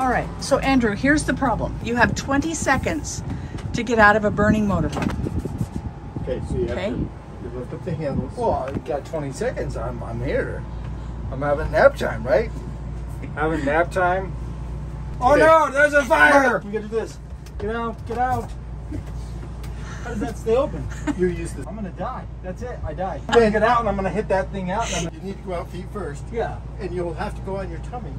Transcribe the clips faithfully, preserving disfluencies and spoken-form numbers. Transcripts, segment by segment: All right, so Andrew, here's the problem. You have twenty seconds to get out of a burning motorhome. Okay, so you have okay. to you lift up the handles. Well, I got twenty seconds, I'm, I'm here. I'm having nap time, right? Having nap time. Oh okay. No, there's a fire! We gotta do this. Get out, get out. How does that stay open? You're used to. I'm gonna die. That's it. I die. I'm gonna get out and I'm gonna hit that thing out. And I'm you need to go out feet first. Yeah. And you'll have to go on your tummy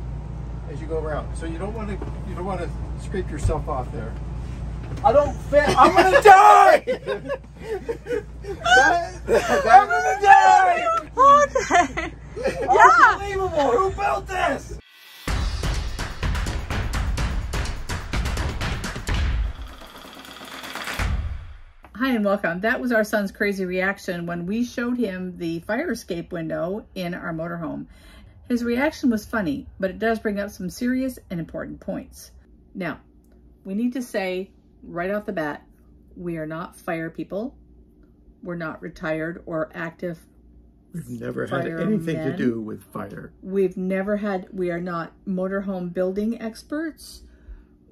as you go around. So you don't want to. You don't want to scrape yourself off there. I don't fit. I'm gonna die. that, that, I'm gonna die. Okay. Yeah. Unbelievable. Who built this? Hi and welcome. That was our son's crazy reaction when we showed him the fire escape window in our motorhome. His reaction was funny, but it does bring up some serious and important points. Now, we need to say right off the bat, we are not fire people. We're not retired or active. We've never had anything to do with fire. We've never had, we are not motorhome building experts.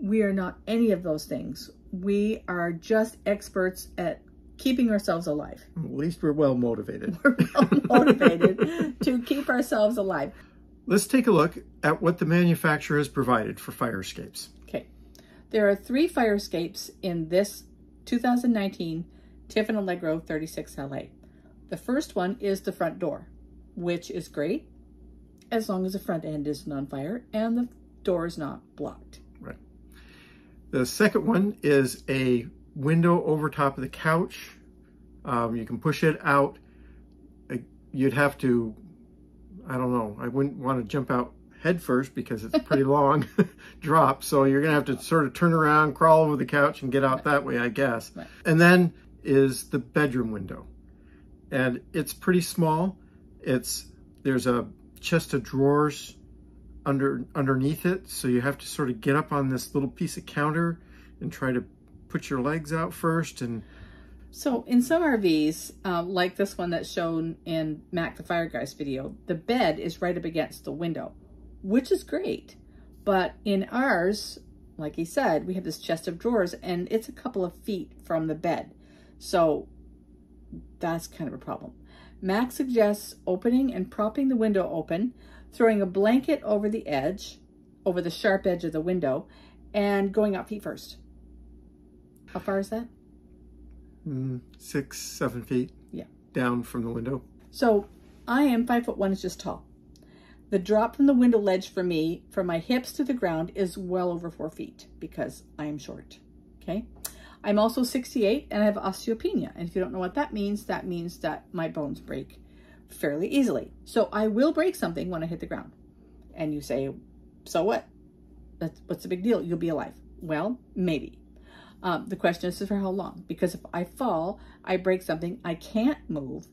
We are not any of those things. We are just experts at keeping ourselves alive. At least we're well motivated. We're well motivated to keep ourselves alive. Let's take a look at what the manufacturer has provided for fire escapes. Okay. There are three fire escapes in this two thousand nineteen Tiffin Allegro thirty-six L A. The first one is the front door, which is great as long as the front end isn't on fire and the door is not blocked. Right. The second one is a window over top of the couch. Um, you can push it out. You'd have to, I don't know, I wouldn't want to jump out head first because it's a pretty long drop. So you're going to have to sort of turn around, crawl over the couch and get out right. that way, I guess. Right. And then is the bedroom window. And it's pretty small. It's, there's a chest of drawers Under, underneath it, so you have to sort of get up on this little piece of counter and try to put your legs out first. And so in some R Vs, uh, like this one that's shown in Mac the Fire Guy's video, the bed is right up against the window, which is great. But in ours, like he said, we have this chest of drawers and it's a couple of feet from the bed. So that's kind of a problem. Mac suggests opening and propping the window open, throwing a blanket over the edge, over the sharp edge of the window, and going out feet first. How far is that? Mm, six, seven feet. Yeah. Down from the window. So I am five foot one inches tall. The drop from the window ledge for me, from my hips to the ground, is well over four feet because I am short. Okay. I'm also sixty-eight and I have osteopenia. And if you don't know what that means, that means that my bones break fairly easily. So I will break something when I hit the ground. And you say, so what? That's, what's the big deal? You'll be alive. Well, maybe. Um, the question is for how long? Because if I fall, I break something, I can't move.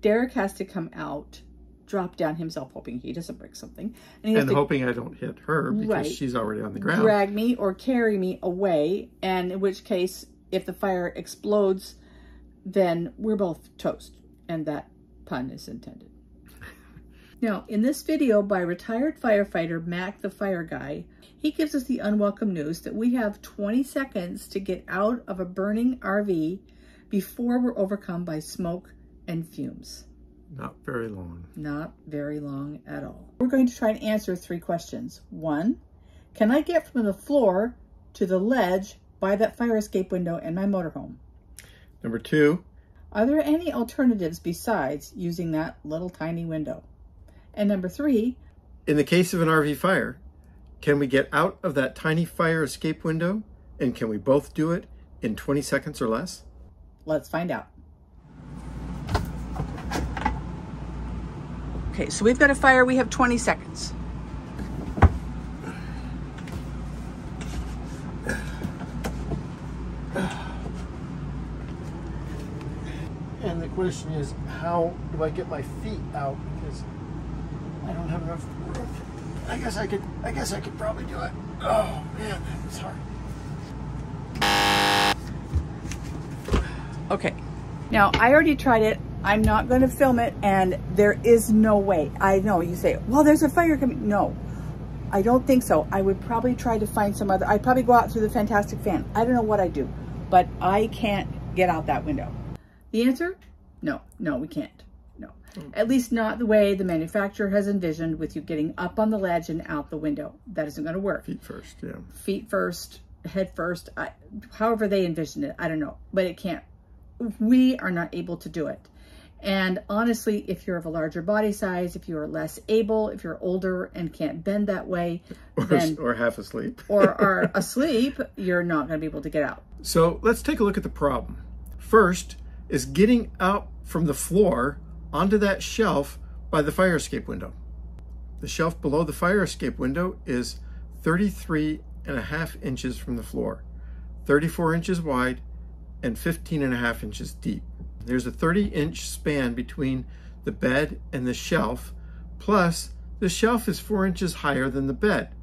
Derek has to come out, drop down himself, hoping he doesn't break something. And, he and to, hoping I don't hit her because right, she's already on the ground. Drag me or carry me away. And in which case, if the fire explodes, then we're both toast. And that pun is intended. Now, in this video by retired firefighter Mac the Fire Guy, he gives us the unwelcome news that we have twenty seconds to get out of a burning R V before we're overcome by smoke and fumes. Not very long. Not very long at all. We're going to try and answer three questions. One, can I get from the floor to the ledge by that fire escape window in my motorhome? Number two, are there any alternatives besides using that little tiny window? And number three, in the case of an R V fire, can we get out of that tiny fire escape window? And can we both do it in twenty seconds or less? Let's find out. Okay, so we've got a fire. We have twenty seconds. And the question is, how do I get my feet out? Because I don't have enough room. I guess I could, I guess I could probably do it. Oh man, it's hard. Okay, now I already tried it. I'm not going to film it and there is no way. I know you say, well, there's a fire coming. No, I don't think so. I would probably try to find some other, I'd probably go out through the Fantastic Fan. I don't know what I do, but I can't get out that window. The answer? No, no, we can't. No, mm. At least not the way the manufacturer has envisioned, with you getting up on the ledge and out the window. That isn't going to work. Feet first, yeah. Feet first, head first, I, however they envision it, I don't know, but it can't. We are not able to do it. And honestly, if you're of a larger body size, if you are less able, if you're older and can't bend that way, or, then, or half asleep, or are asleep, you're not going to be able to get out. So let's take a look at the problem. First is getting out from the floor onto that shelf by the fire escape window. The shelf below the fire escape window is thirty-three and a half inches from the floor, thirty-four inches wide and fifteen and a half inches deep. There's a thirty inch span between the bed and the shelf, plus the shelf is four inches higher than the bed.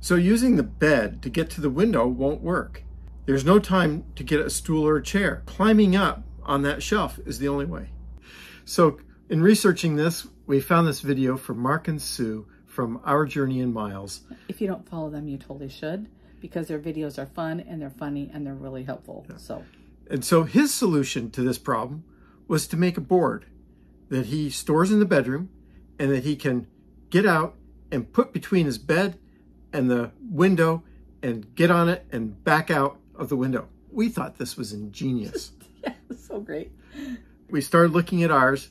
So using the bed to get to the window won't work. There's no time to get a stool or a chair. Climbing up on that shelf is the only way. So in researching this, we found this video from Mark and Sue from Our Journey in Myles. If you don't follow them, you totally should, because their videos are fun and they're funny and they're really helpful. Yeah. So. And so his solution to this problem was to make a board that he stores in the bedroom and that he can get out and put between his bed and the window and get on it and back out of the window. We thought this was ingenious. Yeah, it's so great. We started looking at ours,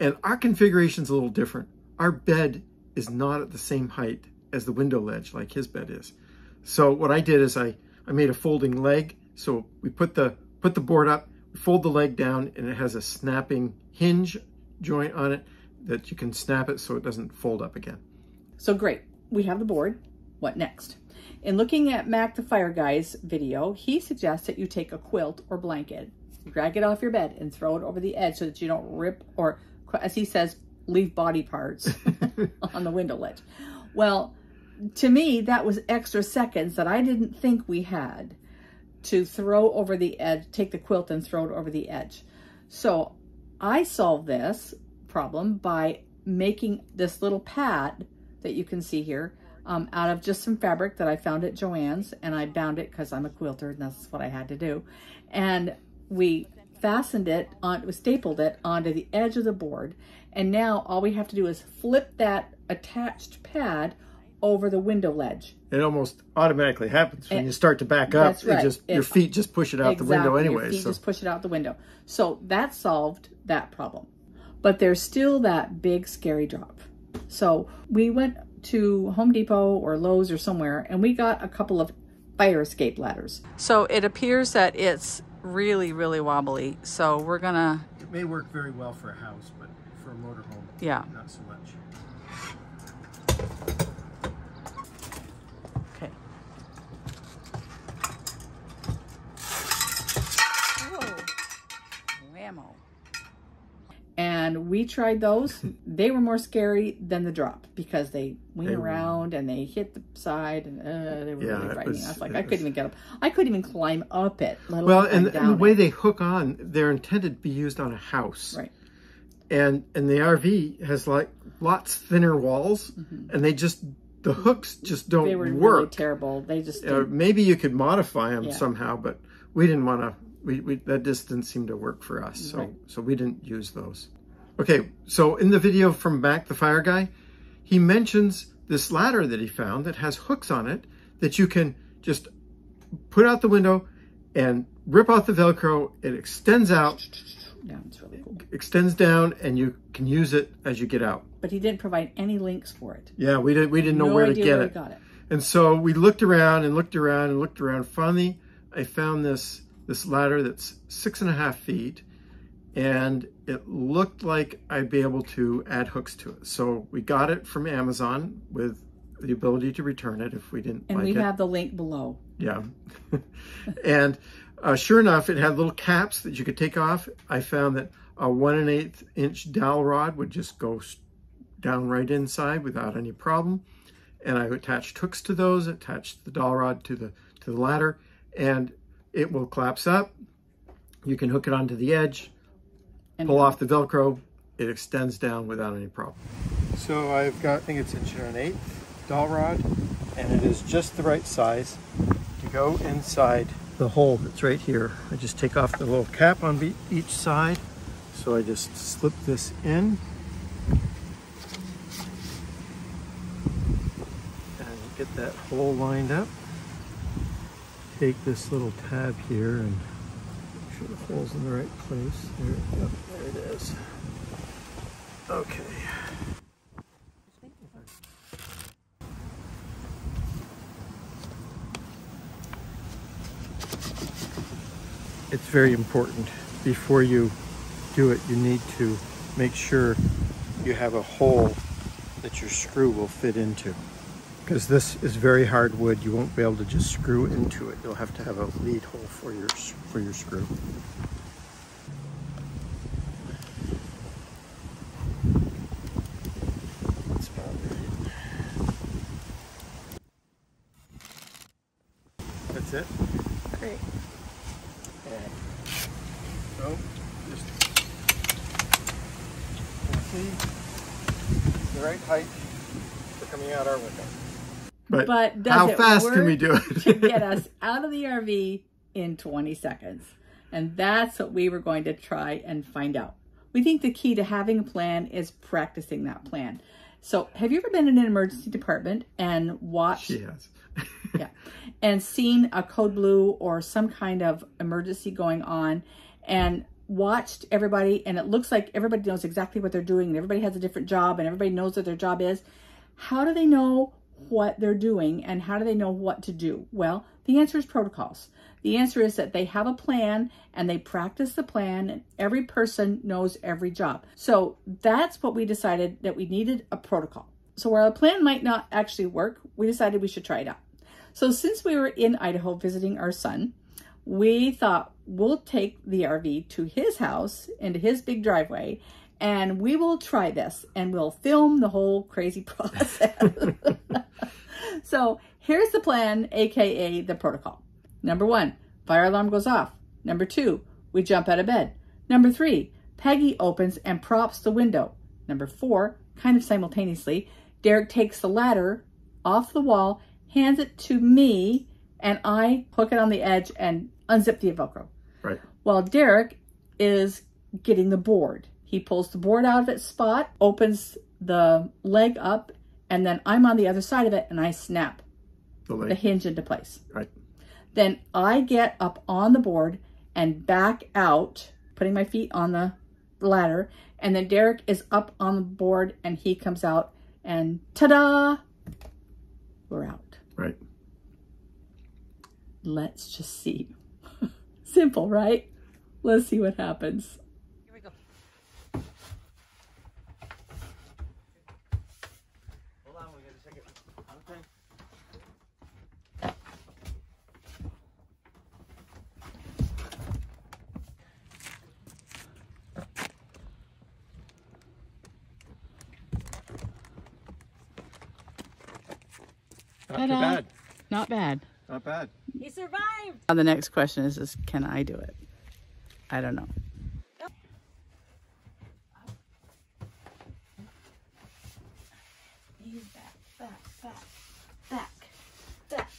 and our configuration's a little different. Our bed is not at the same height as the window ledge like his bed is. So what I did is I, I made a folding leg. So we put the put the board up, fold the leg down, and it has a snapping hinge joint on it that you can snap it so it doesn't fold up again. So great, we have the board. What next? In looking at Mac the Fire Guy's video, he suggests that you take a quilt or blanket, drag it off your bed, and throw it over the edge so that you don't rip or, as he says, leave body parts on the window ledge. Well, to me, that was extra seconds that I didn't think we had to throw over the edge, take the quilt and throw it over the edge. So I solved this problem by making this little pad that you can see here um, out of just some fabric that I found at Joann's, and I bound it because I'm a quilter and that's what I had to do. And we fastened it on, we stapled it onto the edge of the board. And now all we have to do is flip that attached pad over the window ledge. It almost automatically happens when it, you start to back up. That's right. It just, it, your feet just push it out exactly, the window anyway. Your feet so. just push it out the window. So that solved that problem. But there's still that big scary drop. So we went to Home Depot or Lowe's or somewhere, and we got a couple of fire escape ladders. So it appears that it's really, really wobbly. So we're gonna... It may work very well for a house, but for a motorhome, yeah, not so much. And we tried those. They were more scary than the drop because they went they around were. and they hit the side, and uh, they were yeah, really frightening. Was, I was like, I was... couldn't even get up. I couldn't even climb up it. Let well, and, down and the it. way they hook on, they're intended to be used on a house. Right. And and the R V has like lots thinner walls, mm-hmm. and they just, the hooks just don't work. They were work. really terrible. They just uh, Maybe you could modify them yeah. somehow, but we didn't want to. We, we, that just didn't seem to work for us, so, right. so we didn't use those. Okay, so in the video from Mac the Fire Guy, he mentions this ladder that he found that has hooks on it that you can just put out the window and rip off the Velcro. It extends out, yeah, it's really cool. extends down, and you can use it as you get out. But he didn't provide any links for it. Yeah, we didn't, we didn't know no where to get where it. Got it. And so we looked around and looked around and looked around. Finally, I found this... this ladder that's six and a half feet, and it looked like I'd be able to add hooks to it. So we got it from Amazon with the ability to return it if we didn't and like we it. And we have the link below. Yeah. And uh, sure enough, it had little caps that you could take off. I found that a one and eighth inch dowel rod would just go down right inside without any problem. And I attached hooks to those, attached the dowel rod to the, to the ladder, and it will collapse up. You can hook it onto the edge, and pull off the Velcro. It extends down without any problem. So I've got, I think it's inch and an eighth dowel rod, and it is just the right size to go inside the hole that's right here. I just take off the little cap on each side. So I just slip this in, and get that hole lined up. Take this little tab here and make sure the hole's in the right place. There it, go. There it is. Okay. It's very important. Before you do it, you need to make sure you have a hole that your screw will fit into, because this is very hard wood. You won't be able to just screw into it. You'll have to have a lead hole for your for your screw. That's about it. That's it. Great. And so just. See, the right height for coming out our window. But, but how fast can we do it? To get us out of the R V in twenty seconds. And that's what we were going to try and find out. We think the key to having a plan is practicing that plan. So have you ever been in an emergency department and watched? She has. Yeah. And seen a code blue or some kind of emergency going on, and watched everybody, and it looks like everybody knows exactly what they're doing, and everybody has a different job, and everybody knows what their job is. How do they know what they're doing, and how do they know what to do? Well, the answer is protocols. The answer is that they have a plan, and they practice the plan, and every person knows every job. So that's what we decided, that we needed a protocol. So while our plan might not actually work, we decided we should try it out. So since we were in Idaho visiting our son, we thought we'll take the R V to his house, into his big driveway, and we will try this, and we'll film the whole crazy process. So here's the plan, A K A the protocol. Number one, fire alarm goes off. Number two, we jump out of bed. Number three, Peggy opens and props the window. Number four, kind of simultaneously, Derek takes the ladder off the wall, hands it to me, and I hook it on the edge and unzip the Velcro. Right. While Derek is getting the board. He pulls the board out of its spot, opens the leg up, and then I'm on the other side of it, and I snap the, the hinge into place. Right. Then I get up on the board and back out, putting my feet on the ladder, and then Derek is up on the board, and he comes out, and ta-da! We're out. Right. Let's just see. Simple, right? Let's see what happens. Here we go. Hold on, we got a second. Okay. Not too bad. Not bad. Not bad. He survived. Now the next question is, is can I do it? I don't know. He's back, back, back, back, back,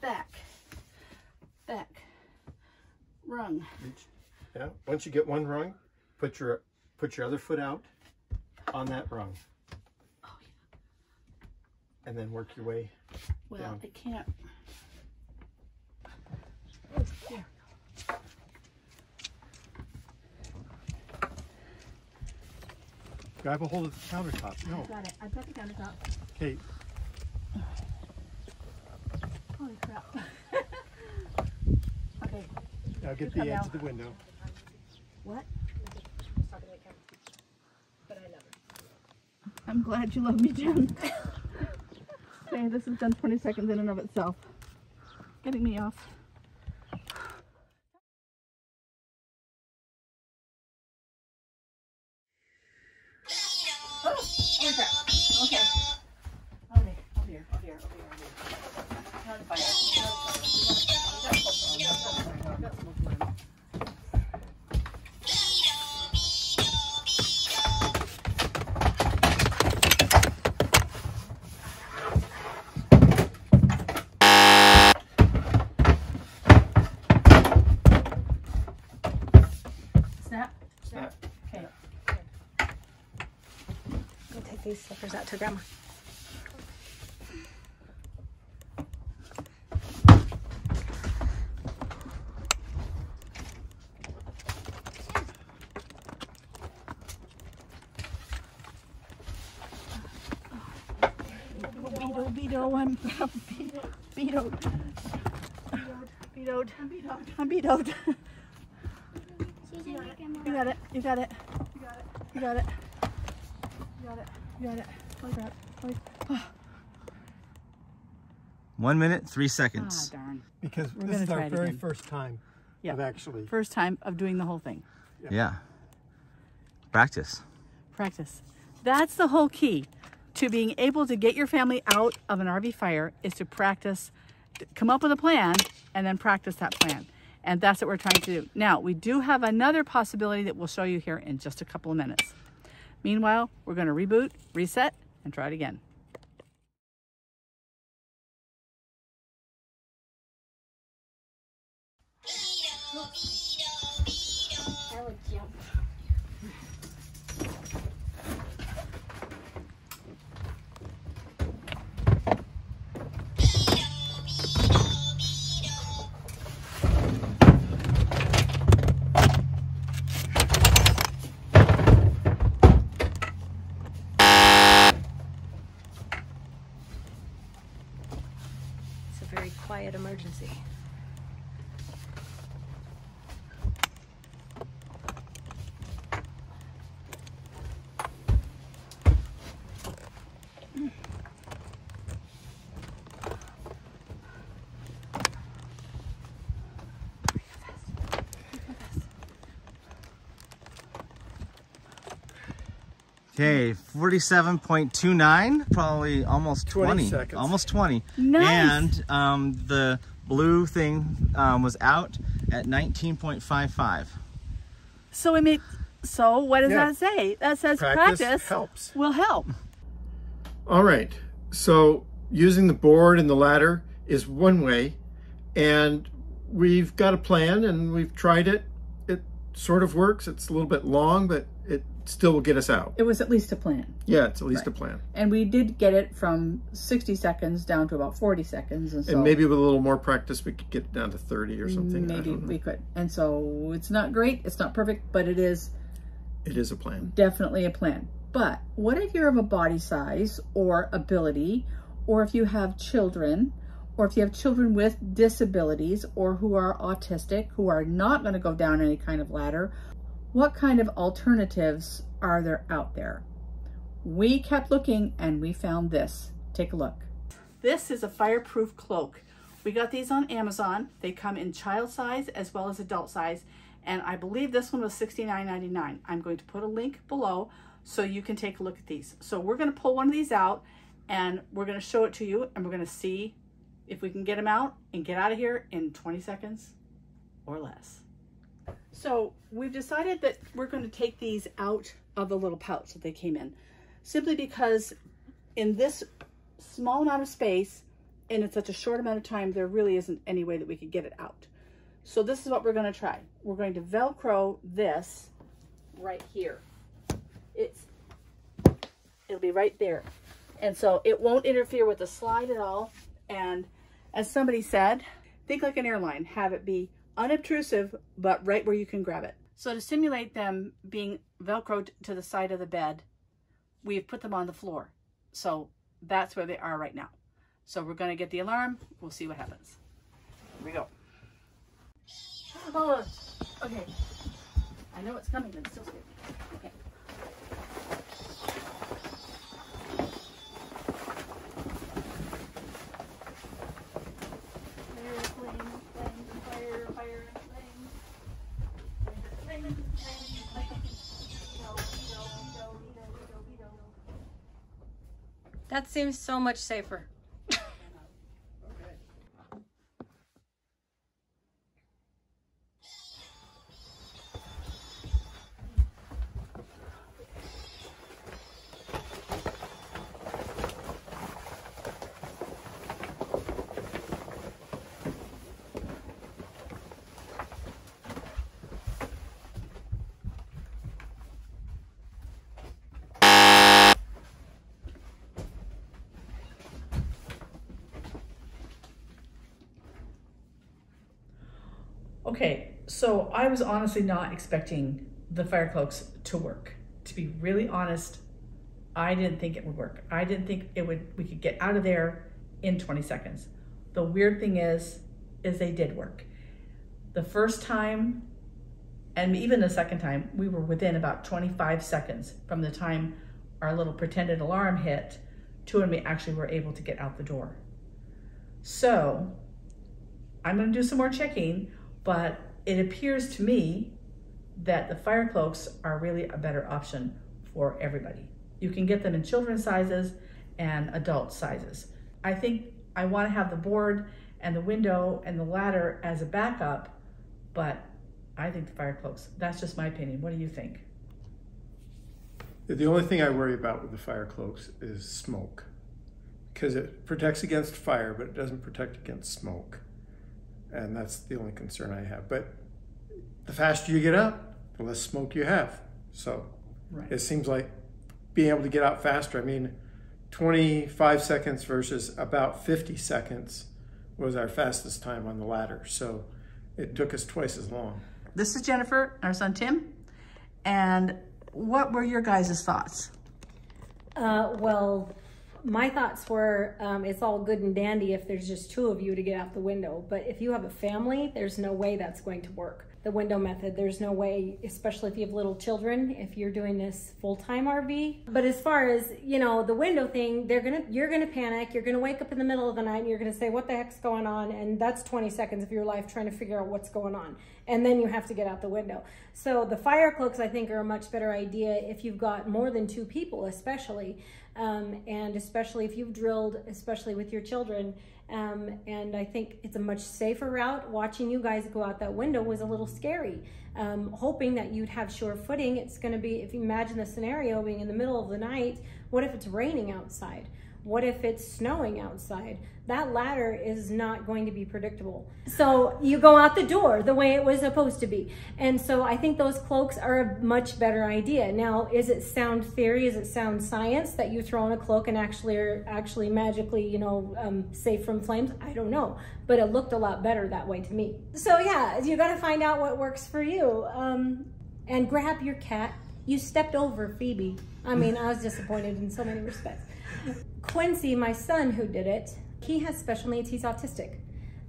back, back, rung. Yeah. Once you get one rung, put your put your other foot out on that rung. Oh yeah. And then work your way. Well, down. I can't. There. Grab a hold of the countertop. No. I've got it. I've got the countertop. Okay. Holy crap. Okay. Now get the edge out of the window. What? But I love her. I'm glad you love me, Jen. Okay, this has done twenty seconds in and of itself. Getting me off. these suckers out to Grandma. Beto, I'm vetoed. Vetoed. I'm vetoed. You got it. You got it. You got it. You got it. You got it. You got it. Oh. One minute, three seconds. Ah, darn. Because We're this is our very again. first time yeah. of actually. First time of doing the whole thing. Yeah. yeah. Practice. Practice. That's the whole key to being able to get your family out of an R V fire, is to practice, come up with a plan, and then practice that plan. And that's what we're trying to do. Now, we do have another possibility that we'll show you here in just a couple of minutes. Meanwhile, we're going to reboot, reset, and try it again. Quiet emergency. Okay, forty-seven point two nine, probably almost twenty, twenty seconds. Almost twenty. Nice. And um, the blue thing um, was out at nineteen point five five. So we made, so what does yeah. that say? That says practice, practice helps. will help. All right, so using the board and the ladder is one way, and we've got a plan and we've tried it. It sort of works. It's a little bit long, but it still will get us out. It was at least a plan. Yeah, it's at least right. a plan. And we did get it from sixty seconds down to about forty seconds. And, so and maybe with a little more practice, we could get it down to thirty or something. Maybe we could. And so it's not great. It's not perfect, but it is. It is a plan. Definitely a plan. But what if you're of a body size or ability, or if you have children, or if you have children with disabilities, or who are autistic, who are not going to go down any kind of ladder? What kind of alternatives are there out there? We kept looking and we found this. Take a look. This is a fireproof cloak. We got these on Amazon. They come in child size as well as adult size. And I believe this one was sixty-nine ninety-nine. I'm going to put a link below so you can take a look at these. So we're going to pull one of these out and we're going to show it to you, and we're going to see if we can get them out and get out of here in twenty seconds or less. So we've decided that we're going to take these out of the little pouch that they came in, simply because in this small amount of space and in such a short amount of time, there really isn't any way that we could get it out. So this is what we're going to try. We're going to Velcro this right here. It's, it'll be right there. And so it won't interfere with the slide at all. And as somebody said, think like an airline, have it be unobtrusive, but right where you can grab it. So to simulate them being Velcroed to the side of the bed, we've put them on the floor. So that's where they are right now. So we're going to get the alarm. We'll see what happens. Here we go. Oh, okay. I know it's coming, but it's still scared. Okay. That seems so much safer. Okay. Okay, so I was honestly not expecting the fire cloaks to work. To be really honest, I didn't think it would work. I didn't think it would, we could get out of there in twenty seconds. The weird thing is, is they did work. The first time, and even the second time, we were within about twenty-five seconds from the time our little pretended alarm hit to when we actually were able to get out the door. So I'm gonna do some more checking, but it appears to me that the fire cloaks are really a better option for everybody. You can get them in children's sizes and adult sizes. I think I want to have the board and the window and the ladder as a backup, but I think the fire cloaks, that's just my opinion. What do you think? The only thing I worry about with the fire cloaks is smoke, because it protects against fire, but it doesn't protect against smoke. And that's the only concern I have. But the faster you get up, the less smoke you have. So right. It seems like being able to get out faster, I mean, twenty-five seconds versus about fifty seconds was our fastest time on the ladder. So it took us twice as long. This is Jennifer, our son Tim. And what were your guys' thoughts? Uh, well, my thoughts were, um, it's all good and dandy if there's just two of you to get out the window. But if you have a family, there's no way that's going to work. The window method, there's no way, especially if you have little children, if you're doing this full-time R V. But as far as, you know, the window thing, they're gonna, you're gonna panic, you're gonna wake up in the middle of the night and you're gonna say, what the heck's going on? And that's twenty seconds of your life trying to figure out what's going on. And then you have to get out the window. So the fire cloaks, I think, are a much better idea if you've got more than two people, especially. Um, and especially if you've drilled, especially with your children. Um, and I think it's a much safer route. Watching you guys go out that window was a little scary. Um, hoping that you'd have sure footing. It's gonna be, if you imagine the scenario being in the middle of the night, what if it's raining outside? What if it's snowing outside? That ladder is not going to be predictable. So you go out the door the way it was supposed to be. And so I think those cloaks are a much better idea. Now, is it sound theory? Is it sound science that you throw on a cloak and actually are actually magically, you know, um, safe from flames? I don't know, but it looked a lot better that way to me. So yeah, you gotta find out what works for you. Um, and grab your cat. You stepped over Phoebe. I mean, I was disappointed in so many respects. Quincy, my son who did it, he has special needs, he's autistic.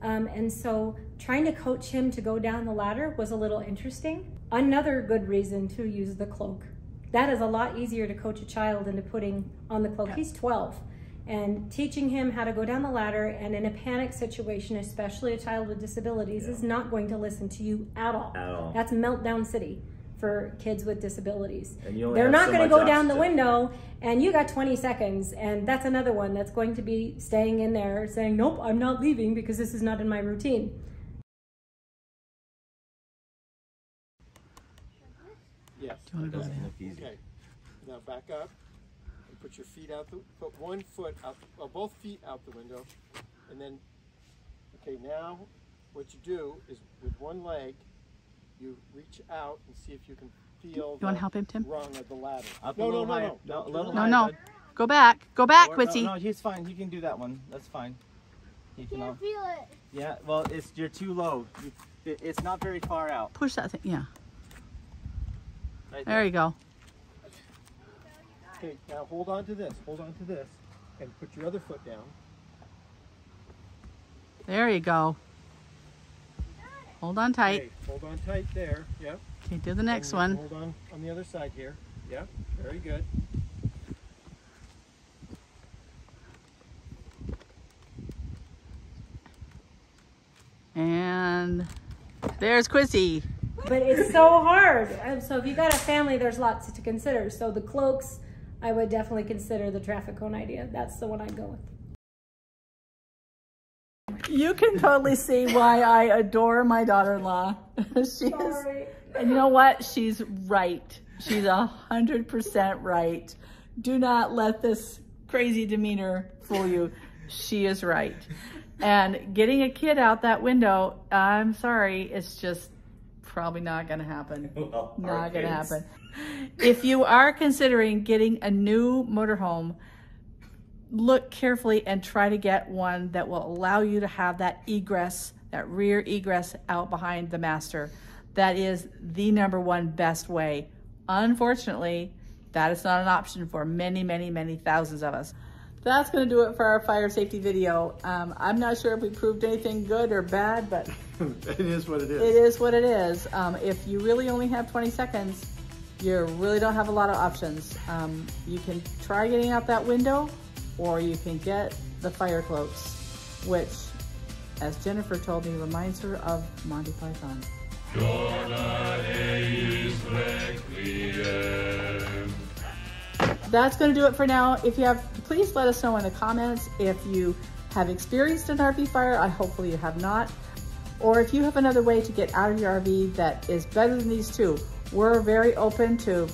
Um, and so trying to coach him to go down the ladder was a little interesting. Another good reason to use the cloak. That is a lot easier to coach a child into putting on the cloak. Yeah. He's twelve, and teaching him how to go down the ladder and in a panic situation, especially a child with disabilities, yeah. is not going to listen to you at all. At all. That's meltdown city for kids with disabilities. They're not gonna go down the window and you got twenty seconds, and that's another one that's going to be staying in there saying, nope, I'm not leaving because this is not in my routine. Yes, that doesn't look easy. Okay, now back up and put your feet out, the, put one foot out, well, both feet out the window, and then, okay, now what you do is with one leg, you reach out and see if you can feel you the want to help him, Tim? Rung of the ladder. Up no, no, no, no, no, no, no, no, no. Go back, go back, or, Quincy. No, no, he's fine. He can do that one. That's fine. He can Can't feel it. Yeah, well, it's you're too low. You, it, it's not very far out. Push that thing. Yeah. Right there. There you go. Okay, now hold on to this. Hold on to this, and put your other foot down. There you go. Hold on tight. Okay, hold on tight there, yep. Okay, do the next one. Hold on on the other side here. Yep, very good. And there's Quincy. But it's so hard. Um, so if you got a family, there's lots to consider. So the cloaks, I would definitely consider the traffic cone idea. That's the one I'd go with. You can totally see why I adore my daughter-in-law. She's, Sorry. And you know what? She's right. She's a hundred percent right. Do not let this crazy demeanor fool you. She is right. And getting a kid out that window, I'm sorry, it's just probably not going to happen. Well, not going to happen. If you are considering getting a new motorhome, look carefully and try to get one that will allow you to have that egress that rear egress out behind the master. That is the number one best way. Unfortunately, that is not an option for many, many, many thousands of us. That's gonna do it for our fire safety video. Um, I'm not sure if we proved anything good or bad, but it is what it is. It is what it is. Um, if you really only have twenty seconds, you really don't have a lot of options. Um, you can try getting out that window, or you can get the fire cloaks, which, as Jennifer told me, reminds her of Monty Python. That's going to do it for now. If you have, please let us know in the comments if you have experienced an R V fire. I hopefully you have not. Or if you have another way to get out of your R V that is better than these two. We're very open to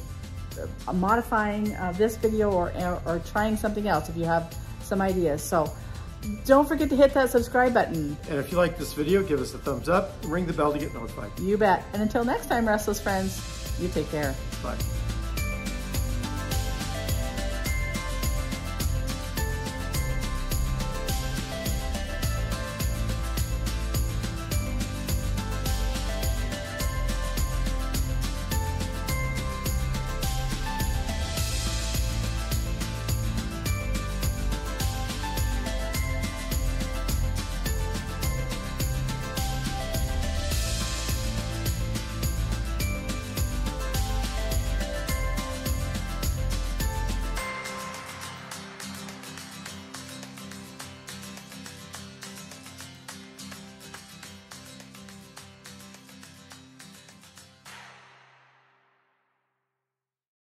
modifying uh, this video or, or trying something else if you have some ideas. So don't forget to hit that subscribe button. And if you like this video, give us a thumbs up, ring the bell to get notified. You bet. And until next time, Restless Friends, you take care. Bye.